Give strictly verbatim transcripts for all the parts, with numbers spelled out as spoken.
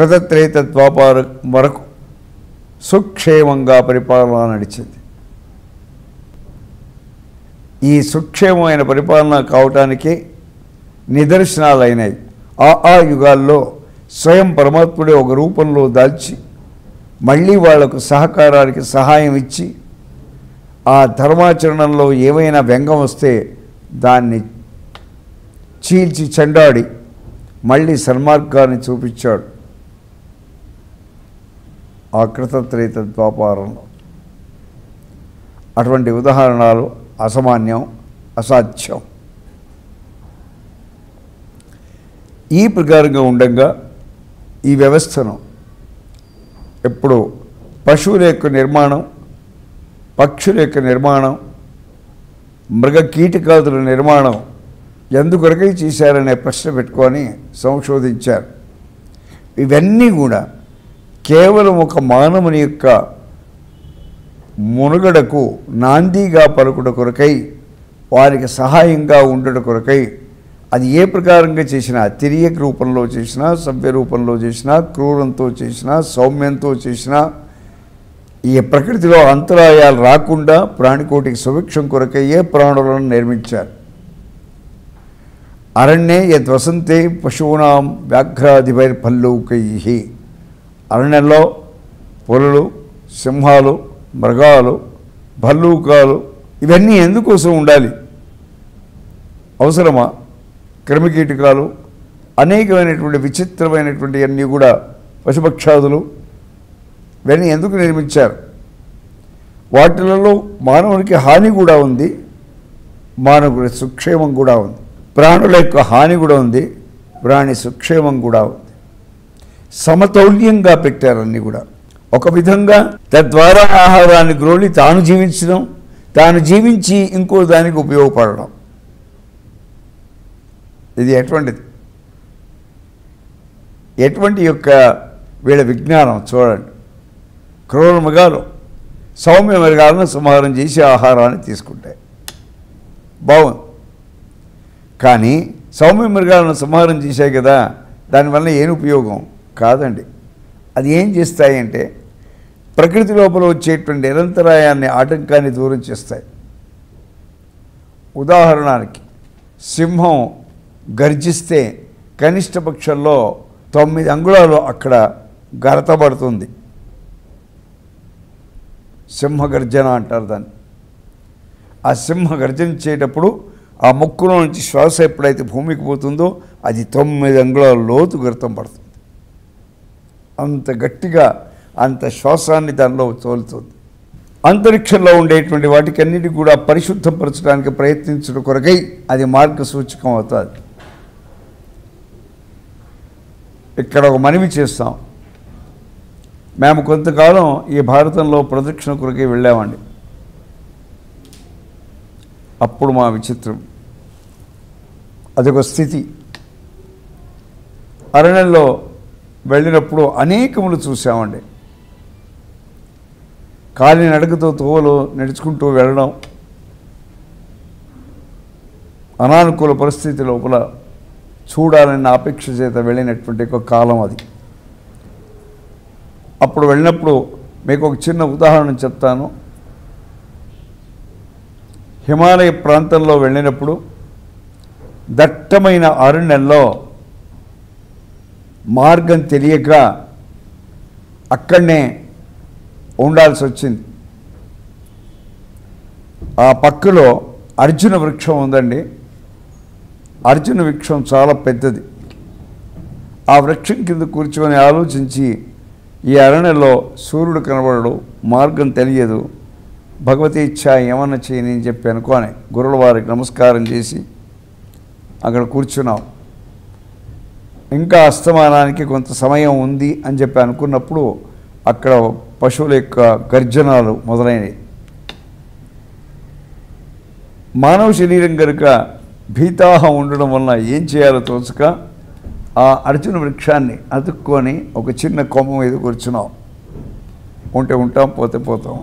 వ్రతత్రేతత్వాపార వరకు సుక్షేమంగా పరిపాలన నడిచింది। ఈ సుక్షేమమైన పరిపాలన కావడానికి నిదర్శనాలైనై ఆ ఆ యుగాల్లో స్వయం పరమాత్ముడే ఒక రూపంలో దాల్చి మళ్ళీ వాళ్ళకు సహకారానికి సహాయం ఇచ్చి ఆ ధర్మాచరణంలో ఏమైనా వ్యంగం వస్తే దాన్ని చీల్చి చెండాడి మళ్ళీ సన్మార్గాన్ని చూపించాడు। ఆ కృతత్రేత ద్వాపారంలో అటువంటి ఉదాహరణలు అసమాన్యం అసాధ్యం। ఈ ప్రకారంగా ఉండగా ఈ వ్యవస్థను ఎప్పుడు పశువుల యొక్క నిర్మాణం, పక్షుల యొక్క నిర్మాణం, మృగ కీటకాదుల నిర్మాణం ఎందుకొరకై చేశారనే ప్రశ్న పెట్టుకొని సంశోధించారు। ఇవన్నీ కూడా కేవలం ఒక మానవుని యొక్క మునుగడకు నాందిగా పలుకుట కొరకై, వారికి సహాయంగా ఉండట కొరకై, అది ఏ ప్రకారంగా చేసినా, తిరియక రూపంలో చేసినా, సవ్య రూపంలో చేసినా, క్రూరంతో చేసినా, సౌమ్యంతో చేసినా, ఈ ప్రకృతిలో అంతరాయాలు రాకుండా ప్రాణికోటికి సుభిక్షం కొరకై ఏ ప్రాణులను నిర్మించారు। అరణ్యే యద్వసంతే పశూనాం వ్యాఘ్రాధిపైర్భల్లూకైః, అరణ్యంలో పులులు, సింహాలు, మృగాలు, భల్లూకాలు ఇవన్నీ ఎందుకోసం ఉండాలి? అవసరమా? క్రిమికీటకాలు, అనేకమైనటువంటి విచిత్రమైనటువంటి అన్నీ కూడా పశుపక్షాదులు ఇవన్నీ ఎందుకు నిర్మించారు? వాటిలలో మానవునికి హాని కూడా ఉంది, మానవుడి సుక్షేమం కూడా ఉంది, ప్రాణుల యొక్క హాని కూడా ఉంది, ప్రాణి సుక్షేమం కూడా ఉంది। సమతౌల్యంగా పెట్టారన్నీ కూడా ఒక విధంగా, తద్వారా ఆహారాన్ని గ్రోలి తాను జీవించడం, తాను జీవించి ఇంకో దానికి ఉపయోగపడడం, ఇది ఎటువంటిది? ఎటువంటి యొక్క వీళ్ళ విజ్ఞానం చూడండి। క్రూర మృగాలు సౌమ్య మృగాలను సంహారం చేసి ఆహారాన్ని తీసుకుంటాయి, బాగుంది। కానీ సౌమ్య మృగాలను సంహారం చేశాయి కదా, దానివల్ల ఏం ఉపయోగం కాదండి। అది ఏం చేస్తాయంటే ప్రకృతి లోపల వచ్చేటువంటి నిరంతరాయాన్ని, ఆటంకాన్ని దూరం చేస్తాయి। ఉదాహరణకి సింహం గర్జిస్తే కనిష్ట పక్షంలో తొమ్మిది అంగుళాలు అక్కడ గరతబడుతుంది, సింహగర్జన అంటారు దాన్ని। ఆ సింహగర్జన చేసేటప్పుడు ఆ ముక్కులో నుంచి శ్వాస ఎప్పుడైతే భూమికి పోతుందో అది తొమ్మిది అంగుళాల లోతు గరతం పడుతుంది, అంత గట్టిగా అంత శ్వాసాన్ని దానిలో తోలుతుంది। అంతరిక్షంలో ఉండేటువంటి వాటికన్నిటి కూడా పరిశుద్ధపరచడానికి ప్రయత్నించడం కొరకై అది మార్గసూచకం అవుతుంది। ఇక్కడ ఒక మనవి చేస్తాం, మేము కొంతకాలం ఈ భారతంలో ప్రదక్షిణ కొరకై వెళ్ళామండి। అప్పుడు మా విచిత్రం, అదొక స్థితి। అరణ్యంలో వెళ్ళినప్పుడు అనేకములు చూసామండి, కాలినడకతో తోవలు నడుచుకుంటూ వెళ్ళడం, అనానుకూల పరిస్థితి లోపల చూడాలన్న ఆపేక్ష చేత వెళ్ళినటువంటి ఒక కాలం అది। అప్పుడు వెళ్ళినప్పుడు మీకు ఒక చిన్న ఉదాహరణ చెప్తాను। హిమాలయ ప్రాంతంలో వెళ్ళినప్పుడు దట్టమైన అరణ్యంలో మార్గం తెలియక అక్కడనే ఉండాల్సి వచ్చింది। ఆ పక్కలో అర్జున వృక్షం ఉందండి, అర్జున వృక్షం చాలా పెద్దది। ఆ వృక్షం కింద కూర్చొని ఆలోచించి, ఈ అరణ్యంలో సూర్యుడు కనబడడు, మార్గం తెలియదు, భగవతి ఇచ్ఛ ఏమన్నా చేయని అని చెప్పి అనుకోని గురువుల వారికి నమస్కారం చేసి అక్కడ కూర్చున్నాం। ఇంకా అస్తమానానికి కొంత సమయం ఉంది అని చెప్పి అనుకున్నప్పుడు అక్కడ పశువుల యొక్క గర్జనాలు మొదలైనవి। మానవ శరీరం కనుక భీతాహం ఉండడం వలన ఏం చేయాలో తోచక ఆ అర్జున వృక్షాన్ని అతుక్కొని ఒక చిన్న కొమ్మ మీద కూర్చున్నాం। ఉంటే ఉంటాం, పోతే పోతాం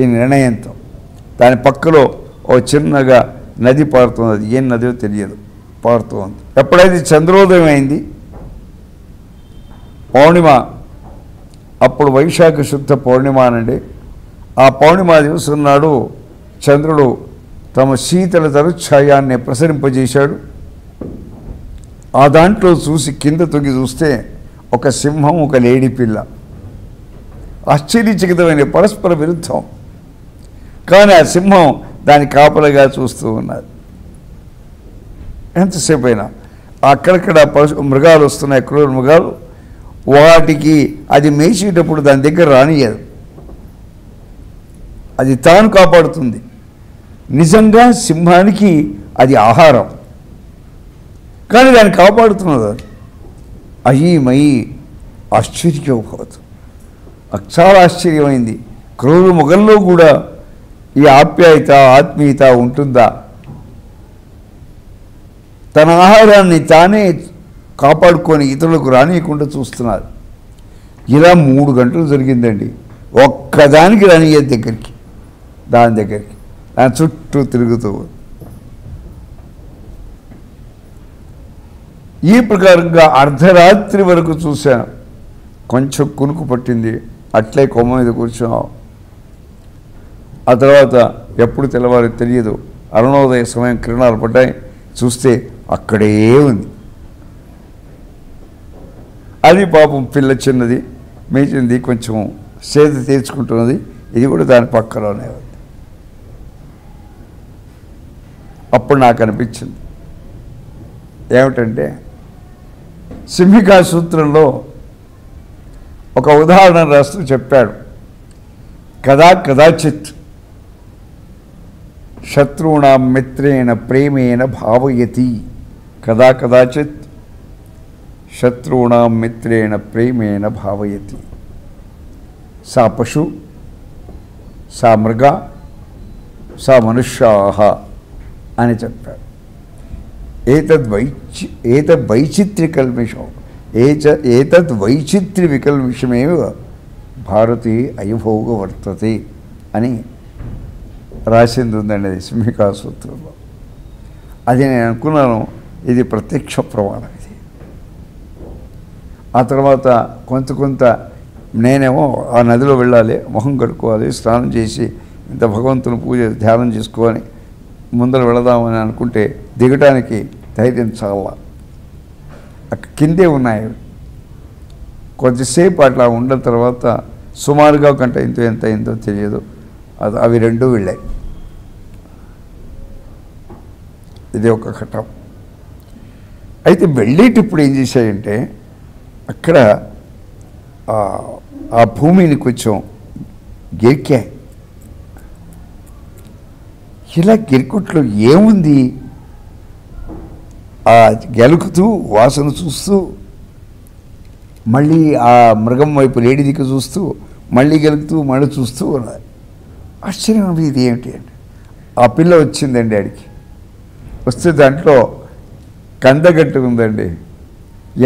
ఈ నిర్ణయంతో। దాని పక్కలో ఓ చిన్నగా నది పారుతుంది, అది ఏం నదో తెలియదు, పారుతూ ఉంది। ఎప్పుడైతే చంద్రోదయం అయింది, पौर्णिम అప్పుడు వైశాఖ శుద్ధ పౌర్ణిమ అనండి। ఆ పౌర్ణిమ దివసం నాడు చంద్రుడు తమ శీతల తరుఛాయాన్ని ప్రసరింపజేశాడు। ఆ దాంట్లో చూసి కింద తొగి చూస్తే ఒక సింహం ఒక లేడీ పిల్ల, ఆశ్చర్యచకితమైన పరస్పర విరుద్ధం। కానీ ఆ సింహం దాని కాపలగా చూస్తూ ఉన్నది। ఎంతసేపైనా అక్కడక్కడ మృగాలు వస్తున్నాయి, క్రూర మృగాలు। వాటికి అది మేసేటప్పుడు దాని దగ్గర రానియదు, అది తాను కాపాడుతుంది। నిజంగా సింహానికి అది ఆహారం, కానీ దాన్ని కాపాడుతున్నది అది। అయ్యిమయ్యి ఆశ్చర్యపోవద్దు, చాలా ఆశ్చర్యమైంది। క్రూర మృగంలో కూడా ఈ ఆప్యాయత ఆత్మీయత ఉంటుందా? తన ఆహారాన్ని తానే కాపాడుకొని ఇతరులకు రానియకుండా చూస్తున్నారు। ఇలా మూడు గంటలు జరిగిందండి। ఒక్కదానికి రానియ్య దగ్గరికి దాని దగ్గరికి దాని చుట్టూ తిరుగుతూ ఈ ప్రకారంగా అర్ధరాత్రి వరకు చూశాను। కొంచెం కునుకు పట్టింది, అట్లే కొమ్మ మీద కూర్చున్నాం। ఆ తర్వాత ఎప్పుడు తెల్లవారో తెలియదు, అరుణోదయ సమయం కిరణాలు పడ్డాయి। చూస్తే అక్కడే ఉంది అది। పాపం పిల్ల చిన్నది, మేచింది, కొంచెం సేద తీర్చుకుంటున్నది। ఇది కూడా దాని పక్కలోనే ఉంది। అప్పుడు నాకు అనిపించింది ఏమిటంటే, సింహికా సూత్రంలో ఒక ఉదాహరణ రాస్తూ చెప్పాడు, కదా కదాచిత్ శత్రువుణాం మిత్రేణ ప్రేమేణ భావయతి, కదా కదాచిత్ శత్రువుణాం మిత్రేణ ప్రేమేణ భావయతి। సా పశు సా మృగ సా మనుష్యాః అని చెప్పాడు। ఏతద్ వైచి ఏతద్ వైచిత్ర్య కల్మిషం ఏతద్ వైచిత్ర్య వికల్మిషమేవ భారతీ అయభోగ వర్తతే అని రాసింది ఉందండి సింహికా సూత్రంలో। అది నేను అనుకున్నాను, ఇది ప్రత్యక్ష ప్రమాణం ఇది। ఆ తర్వాత కొంత కొంత నేనేమో ఆ నదిలో వెళ్ళాలి, మొహం కడుక్కోవాలి, స్నానం చేసి ఇంత భగవంతుని పూజ ధ్యానం చేసుకొని ముందర వెళదామని అనుకుంటే దిగటానికి ధైర్యం చాలా, కిందే ఉన్నాయి। కొద్దిసేపు అట్లా ఉన్న తర్వాత సుమారుగా గంట ఇంత ఎంత అయిందో తెలియదు, అది అవి రెండూ వెళ్ళాయి। ఇది ఒక ఘటం అయితే, వెళ్ళేటప్పుడు ఏం చేశాయంటే అక్కడ ఆ భూమిని కొంచెం గెరికాయి। ఇలా గెరికుట్లో ఏముంది? ఆ గెలుకుతూ వాసన చూస్తూ, మళ్ళీ ఆ మృగం వైపు లేడి దిక్కు చూస్తూ, మళ్ళీ గెలుకుతూ మళ్ళీ చూస్తూ ఉన్నది। ఆశ్చర్యం, ఇది ఏమిటి అంటే ఆ పిల్ల వచ్చిందండి ఆడికి। వస్తే దాంట్లో కందగట్టు ఉందండి,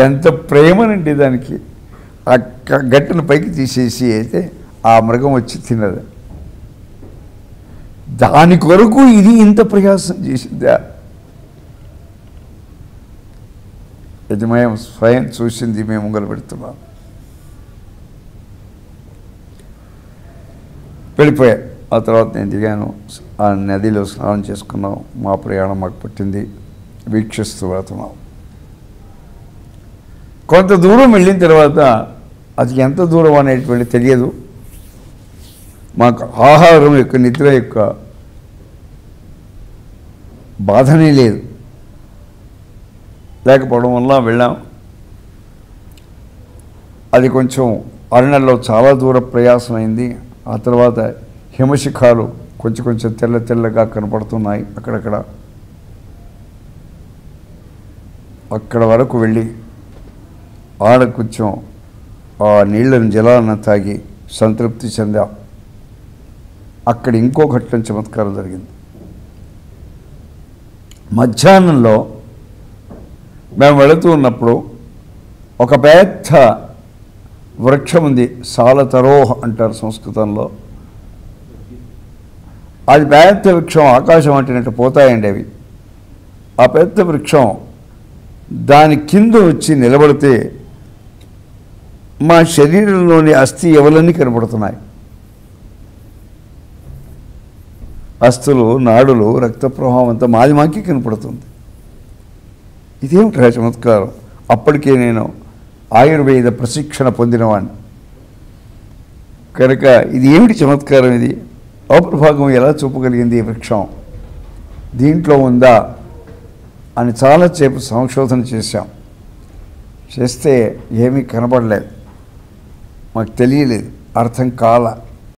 ఎంత ప్రేమనండి దానికి! ఆ గట్టును పైకి తీసేసి అయితే ఆ మృగం వచ్చి తిన్నది। దాని కొరకు ఇది ఇంత ప్రయాసం చేసిందా? యజమాయం స్వయం చూసింది, మేము ముంగలు పెడుతున్నాం, వెళ్ళిపోయాం। ఆ తర్వాత నేను దిగాను, ఆ నదిలో స్నానం చేసుకున్నాం, మా ప్రయాణం మాకు పట్టింది, వీక్షిస్తూ వెళుతున్నాం। కొంత దూరం వెళ్ళిన తర్వాత అది ఎంత దూరం అనేటువంటి తెలియదు, మాకు ఆహారం యొక్క నిద్ర యొక్క బాధనే లేదు, లేకపోవడం వల్ల వెళ్ళాం। అది కొంచెం అరణ్యంలో చాలా దూర ప్రయాసమైంది। ఆ తర్వాత హిమశిఖాలు కొంచెం కొంచెం తెల్ల తెల్లగా కనపడుతున్నాయి అక్కడక్కడ। అక్కడ వరకు వెళ్ళి ఆడ కొంచెం ఆ నీళ్లను జలాలను తాగి సంతృప్తి చెందాం। అక్కడ ఇంకో ఘట్టం చమత్కారం జరిగింది। మధ్యాహ్నంలో మేము వెళుతూ ఉన్నప్పుడు ఒక పెద్ద వృక్షం ఉంది, సాలతరోహ అంటారు సంస్కృతంలో। అది పెద్ద వృక్షం, ఆకాశం అంటినట్టు పోతాయండి అవి। ఆ పెద్ద వృక్షం దాని కింద వచ్చి నిలబడితే మా శరీరంలోని అస్థి ఎవలన్నీ కనబడుతున్నాయి. అస్థులు, నాడులు, రక్త ప్రవాహం అంతా మాది మాకే కనపడుతుంది. ఇదేమిట్రా చమత్కారం! అప్పటికే నేను ఆయుర్వేద ప్రశిక్షణ పొందినవాడిని కనుక ఇది ఏమిటి చమత్కారం? ఇది లోపల భాగం ఎలా చూపగలిగింది ఈ వృక్షం, దీంట్లో ఉందా అని చాలాసేపు సంశోధన చేశాం. చేస్తే ఏమీ కనబడలేదు, మాకు తెలియలేదు, అర్థం కాల.